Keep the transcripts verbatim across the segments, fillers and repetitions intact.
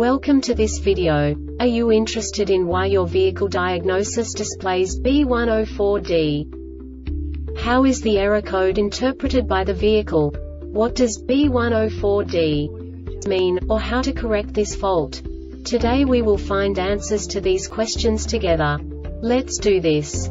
Welcome to this video. Are you interested in why your vehicle diagnosis displays B one oh four D? How is the error code interpreted by the vehicle? What does B one oh four D mean, or how to correct this fault? Today we will find answers to these questions together. Let's do this.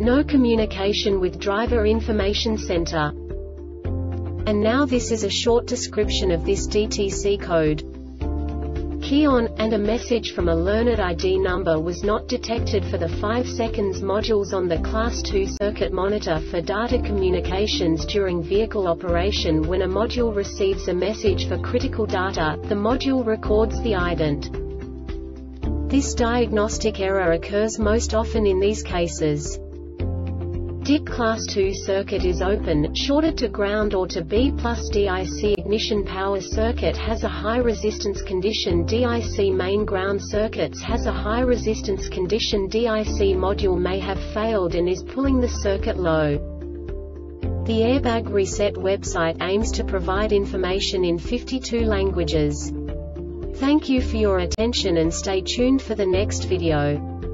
no communication with driver information center. And now this is a short description of this D T C code. Key on, and a message from a learned I D number was not detected for the five seconds modules on the class two circuit monitor for data communications during vehicle operation. When a module receives a message for critical data, the module records the ident. This diagnostic error occurs most often in these cases. D I C class two circuit is open, shorted to ground or to B plus D I C. Ignition power circuit has a high resistance condition. D I C main ground circuits has a high resistance condition. D I C module may have failed and is pulling the circuit low. The Airbag Reset website aims to provide information in fifty-two languages. Thank you for your attention and stay tuned for the next video.